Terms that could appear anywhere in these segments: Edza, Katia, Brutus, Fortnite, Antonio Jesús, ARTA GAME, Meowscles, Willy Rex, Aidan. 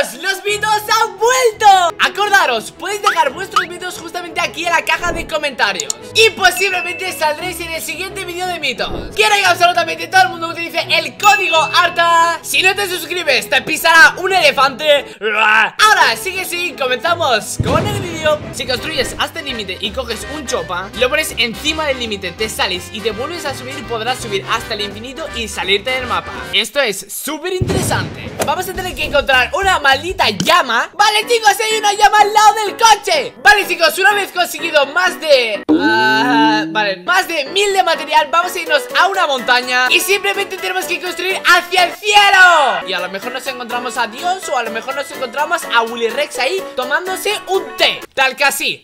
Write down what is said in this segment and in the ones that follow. amigos, los vídeos han vuelto. Acordaros, podéis dejar vuestros mitos justamente aquí en la caja de comentarios y posiblemente saldréis en el siguiente vídeo de mitos. Quiero que absolutamente todo el mundo utilice el código ARTA. Si no te suscribes, te pisará un elefante. Ahora sí que sí, comenzamos con el vídeo. Si construyes hasta el límite y coges un chopa, lo pones encima del límite, te sales y te vuelves a subir, podrás subir hasta el infinito y salirte del mapa. Esto es súper interesante. Vamos a tener que encontrar una maldita llama. Vale, chicos, hay una llama al lado del coche. Vale, chicos, una vez conseguido más de... vale, más de 1000 de material, vamos a irnos a una montaña y simplemente tenemos que construir hacia el cielo. Y a lo mejor nos encontramos a Dios, o a lo mejor nos encontramos a Willy Rex ahí tomándose un té, tal que así.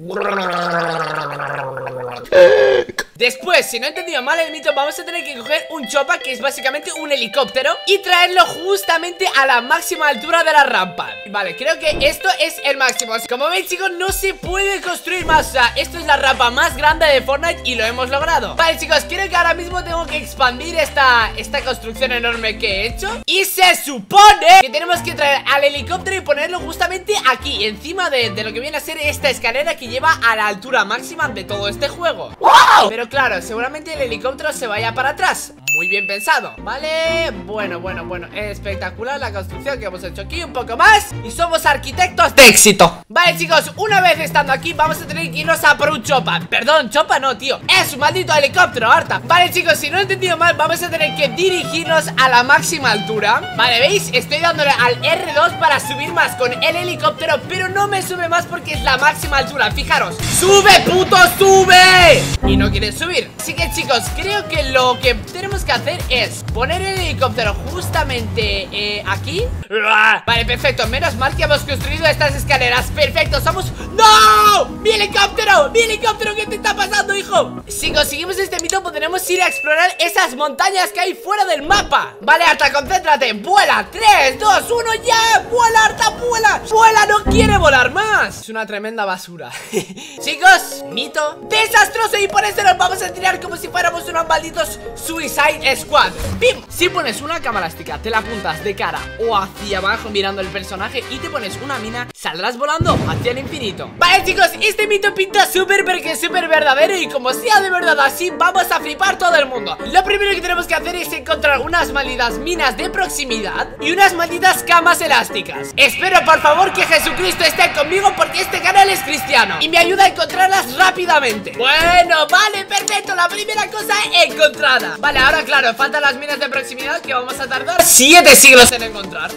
Después, si no he entendido mal el mito, vamos a tener que coger un chopa, que es básicamente un helicóptero, y traerlo justamente a la máxima altura de la rampa. Vale, creo que esto es el máximo. Como veis, chicos, no se puede construir más. O sea, esto es la rampa más grande de Fortnite y lo hemos logrado. Vale, chicos, creo que ahora mismo tengo que expandir esta construcción enorme que he hecho. Y se supone que tenemos que traer al helicóptero y ponerlo justamente aquí, encima de lo que viene a ser esta escalera que lleva a la altura máxima de todo este juego. ¡Wow! Pero claro, seguramente el helicóptero se vaya para atrás. Muy bien pensado. Vale, bueno, espectacular la construcción que hemos hecho aquí. Un poco más y somos arquitectos de éxito. Vale, chicos, una vez estando aquí, vamos a tener que irnos a por un chopa. Perdón, chopa no, tío, es un maldito helicóptero, harta. Vale, chicos, si no he entendido mal, vamos a tener que dirigirnos a la máxima altura. Vale, ¿veis? Estoy dándole al R2 para subir más con el helicóptero, pero no me sube más porque es la máxima altura. Fijaros, sube, puto, sube. Y no quiere subir. Así que, chicos, creo que lo que tenemos que hacer es poner el helicóptero justamente aquí. Vale, perfecto, menos mal que hemos construido estas escaleras, perfecto, somos... ¡No! ¡Mi helicóptero! ¡Mi helicóptero! ¿Qué te está pasando, hijo? Si conseguimos este mito, podremos ir a explorar esas montañas que hay fuera del mapa. Vale, Arta, concéntrate, vuela, 3, 2, 1, ya, vuela, Arta, vuela. Vuela, no quiere volar más. Es una tremenda basura. Chicos, mito desastroso y por eso nos vamos a tirar como si fuéramos unos malditos suicidas Squad. ¡Pim! Si pones una cámara elástica, te la apuntas de cara o hacia abajo mirando el personaje y te pones una mina, saldrás volando hacia el infinito. Vale, chicos, este mito pinta súper, porque es súper verdadero, y como sea de verdad así, vamos a flipar todo el mundo. Lo primero que tenemos que hacer es encontrar unas malditas minas de proximidad y unas malditas camas elásticas. Espero, por favor, que Jesucristo esté conmigo, porque este canal es cristiano y me ayuda a encontrarlas rápidamente. Bueno, vale, perfecto, la primera cosa encontrada. Vale, ahora claro, faltan las minas de proximidad que vamos a tardar 7 siglos en encontrar.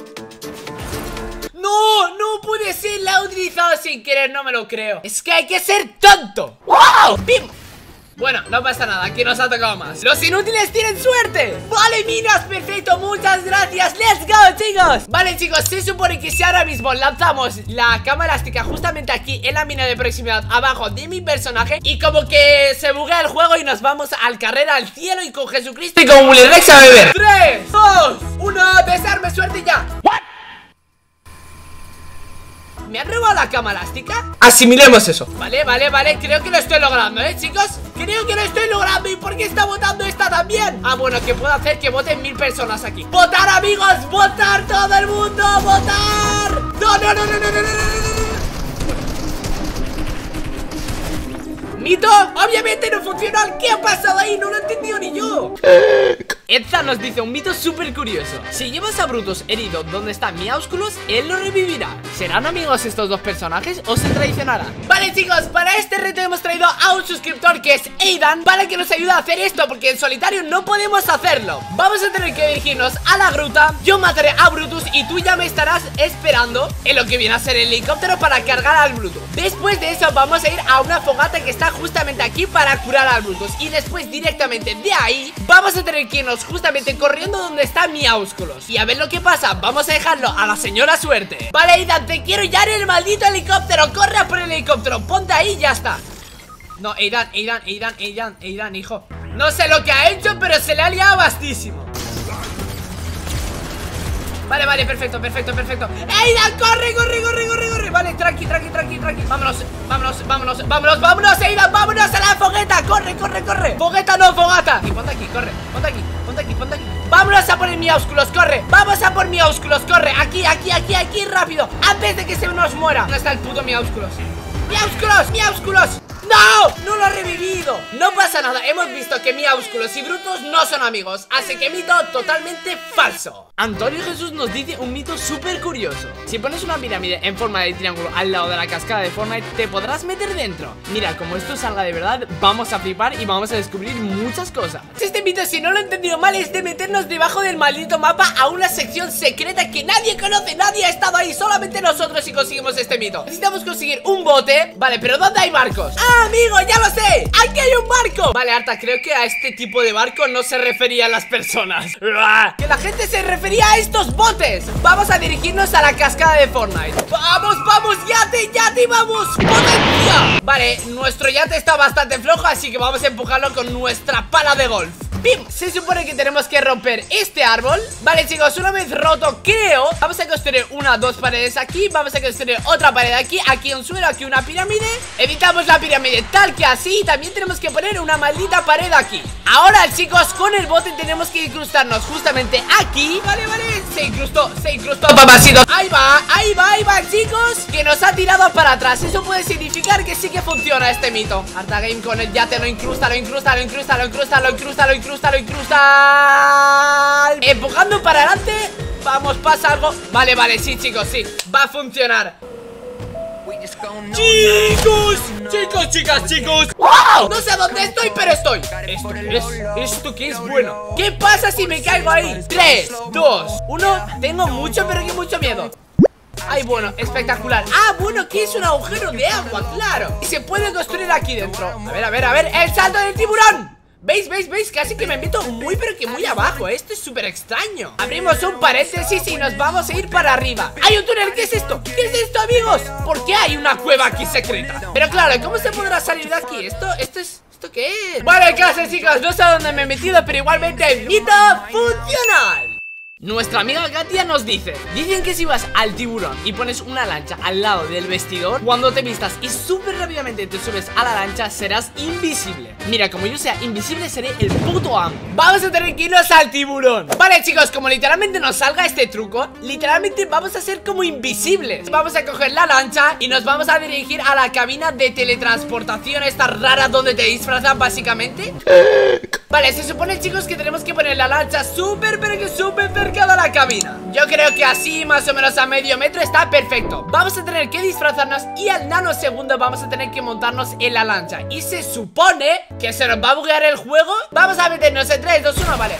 No, no puede ser, la he utilizado sin querer, no me lo creo. Es que hay que ser tonto. ¡Wow! ¡Pim! Bueno, no pasa nada, aquí nos ha tocado más. Los inútiles tienen suerte. Vale, minas, perfecto, muchas gracias. Let's go, chicos. Vale, chicos, se supone que si ahora mismo lanzamos la cama elástica justamente aquí en la mina de proximidad, abajo de mi personaje, y como que se buguea el juego y nos vamos al carrera al cielo y con Jesucristo y con Willy Rex a beber. 3, 2, 1, desarme, suerte ya. What? ¿Me han robado la cama elástica? Asimilemos eso. Vale, creo que lo estoy logrando, chicos. Creo que lo estoy logrando. ¿Y por qué está votando esta también? Ah, bueno, que puedo hacer que voten 1000 personas aquí. ¡Votar, amigos! ¡Votar todo el mundo! ¡Votar! ¡No! Mito, obviamente no funcionó. ¿Qué ha pasado ahí? No lo he entendido ni yo. Edza nos dice un mito súper curioso. Si llevas a Brutus herido donde está Meowscles, él lo revivirá. ¿Serán amigos estos dos personajes o se traicionarán? Vale, chicos, para este reto hemos traído a un suscriptor que es Aidan, para que nos ayude a hacer esto, porque en solitario no podemos hacerlo. Vamos a tener que dirigirnos a la gruta. Yo mataré a Brutus y tú ya me estarás esperando en lo que viene a ser el helicóptero para cargar al Brutus. Después de eso vamos a ir a una fogata que está justamente aquí para curar al Brutus. Y después directamente de ahí vamos a tener que irnos justamente corriendo donde está Meowscles. Y a ver lo que pasa, vamos a dejarlo a la señora suerte. Vale, Aidan, te quiero ya en el maldito helicóptero. Corre a por el helicóptero, ponte ahí y ya está. No, Aidan, hijo. No sé lo que ha hecho, pero se le ha liado bastísimo. Vale, perfecto. Aidan, corre. Vale, tranqui. Vámonos, Aidan, vámonos a la fogueta. Corre. Fogueta no, fogata. Y ponte aquí, corre, ponte aquí. Vámonos a por el Meowscles, corre. Vamos a por Meowscles, corre. Aquí, aquí, aquí, aquí, rápido. Antes de que se nos muera. ¿Dónde está el puto Meowscles? Meowscles, Meowscles. ¡No! ¡No lo he revivido! No pasa nada, hemos visto que Meowscles y Brutus no son amigos, así que mito totalmente falso. Antonio Jesús nos dice un mito súper curioso. Si pones una pirámide en forma de triángulo al lado de la cascada de Fortnite, te podrás meter dentro. Mira, como esto salga de verdad, vamos a flipar y vamos a descubrir muchas cosas. Este mito, si no lo he entendido mal, es de meternos debajo del maldito mapa a una sección secreta que nadie conoce, nadie ha estado ahí, solamente nosotros si conseguimos este mito. Necesitamos conseguir un bote, vale, pero ¿dónde hay barcos? ¡Ah! Amigo, ya lo sé, aquí hay un barco. Vale, Arta, creo que a este tipo de barco no se referían las personas. Que la gente se refería a estos botes. Vamos a dirigirnos a la cascada de Fortnite. Vamos, vamos, yate, yate, vamos. ¡Potencia! Vale, nuestro yate está bastante flojo, así que vamos a empujarlo con nuestra pala de golf. ¡Pim! Se supone que tenemos que romper este árbol. Vale, chicos, una vez roto, creo, vamos a construir una, dos paredes aquí. Vamos a construir otra pared aquí. Aquí un suelo, aquí una pirámide. Evitamos la pirámide, tal que así. Y también tenemos que poner una maldita pared aquí. Ahora, chicos, con el bote tenemos que incrustarnos justamente aquí. Vale, vale, se incrustó, papacito. Ahí va, ahí va, ahí va, chicos. Que nos ha tirado para atrás. Eso puede significar que sí que funciona este mito. Arta Game con el yate lo incrusta, lo incrusta, lo incrusta, lo incrusta, lo incrusta, lo incrusta. Empujando para adelante. Vamos, pasa algo. Vale, vale, sí, chicos, sí. Va a funcionar. Chicos, chicos, chicas, chicos. ¡Wow! No sé dónde estoy, pero estoy. Esto que es bueno. ¿Qué pasa si me caigo ahí? 3, 2, 1. Tengo mucho, pero que mucho miedo. Ay, bueno, espectacular. Ah, bueno, que es un agujero de agua, claro. Y se puede construir aquí dentro. A ver, a ver, a ver. El salto del tiburón. ¿Veis? ¿Veis? ¿Veis? Casi que me meto muy pero que muy abajo. Esto es súper extraño. Abrimos un paréntesis y nos vamos a ir para arriba. ¡Hay un túnel! ¿Qué es esto? ¿Qué es esto, amigos? ¿Por qué hay una cueva aquí secreta? Pero claro, ¿cómo se podrá salir de aquí? Esto es... ¿Esto qué es? Bueno, el caso, chicos, no sé a dónde me he metido, pero igualmente el mito funciona. Nuestra amiga Katia nos dice: dicen que si vas al tiburón y pones una lancha al lado del vestidor, cuando te vistas y súper rápidamente te subes a la lancha, serás invisible. Mira, como yo sea invisible, seré el puto amo. Vamos a tener que irnos al tiburón. Vale, chicos, como literalmente nos salga este truco, literalmente vamos a ser como invisibles. Vamos a coger la lancha y nos vamos a dirigir a la cabina de teletransportación esta rara donde te disfrazan básicamente. Vale, se supone, chicos, que tenemos que poner la lancha súper, pero que súper cerca de la cabina. Yo creo que así, más o menos a medio metro, está perfecto. Vamos a tener que disfrazarnos y al nanosegundo vamos a tener que montarnos en la lancha. Y se supone que se nos va a buguear el juego. Vamos a meternos en 3, 2, 1, vale.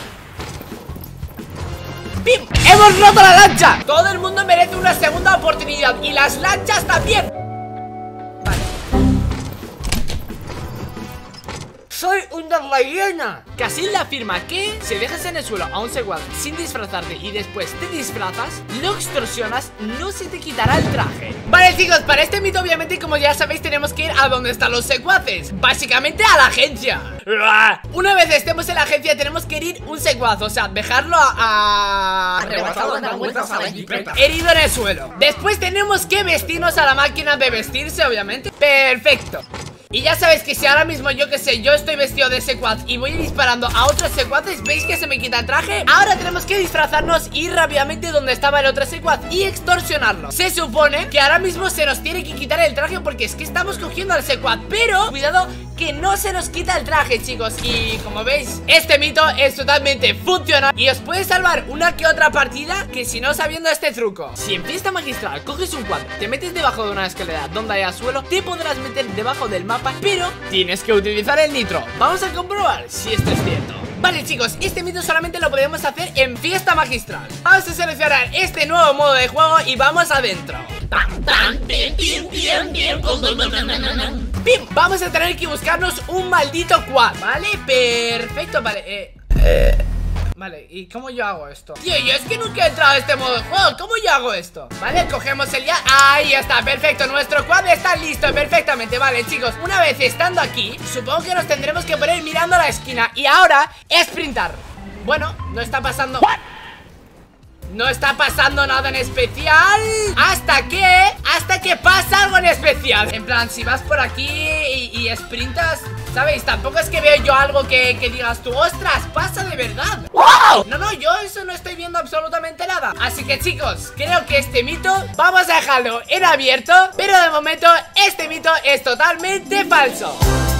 ¡Pim! ¡Hemos roto la lancha! Todo el mundo merece una segunda oportunidad y las lanchas también. ¡Soy una ballena! Casilda afirma que si dejas en el suelo a un seguaz sin disfrazarte y después te disfrazas, lo extorsionas, no se te quitará el traje. Vale, chicos, para este mito obviamente, como ya sabéis, tenemos que ir a donde están los secuaces. Básicamente a la agencia. Una vez estemos en la agencia tenemos que herir un secuaz, o sea, dejarlo herido en el suelo. Después tenemos que vestirnos a la máquina de vestirse, obviamente. Perfecto. Y ya sabéis que si ahora mismo, yo que sé, yo estoy vestido de secuaz y voy disparando a otros secuaces, ¿veis que se me quita el traje? Ahora tenemos que disfrazarnos, ir rápidamente donde estaba el otro secuaz y extorsionarlo. Se supone que ahora mismo se nos tiene que quitar el traje porque es que estamos cogiendo al secuaz, pero cuidado que no se nos quita el traje, chicos. Y como veis, este mito es totalmente funcional y os puede salvar una que otra partida que si no sabiendo este truco. Si en fiesta magistral coges un quad, te metes debajo de una escalera donde haya suelo, te podrás meter debajo del mapa, pero tienes que utilizar el nitro. Vamos a comprobar si esto es cierto. Vale, chicos, este mito solamente lo podemos hacer en fiesta magistral. Vamos a seleccionar este nuevo modo de juego y vamos adentro. ¡Pim! Vamos a tener que buscarnos un maldito quad. Vale, perfecto, vale. Vale, ¿y cómo yo hago esto? Tío, yo es que nunca he entrado a este modo de juego. ¿Cómo yo hago esto? Vale, cogemos el ya. Ahí está, perfecto, nuestro quad está listo perfectamente. Vale, chicos, una vez estando aquí, supongo que nos tendremos que poner mirando a la esquina. Y ahora, sprintar. Bueno, no está pasando... No está pasando nada en especial. Hasta que que pasa algo en especial. En plan, si vas por aquí y sprintas, ¿sabéis? Tampoco es que veo yo algo que digas tú, ostras, pasa de verdad. ¡Wow! No, no, yo eso no estoy viendo absolutamente nada. Así que chicos, creo que este mito vamos a dejarlo en abierto. Pero de momento, este mito es totalmente falso.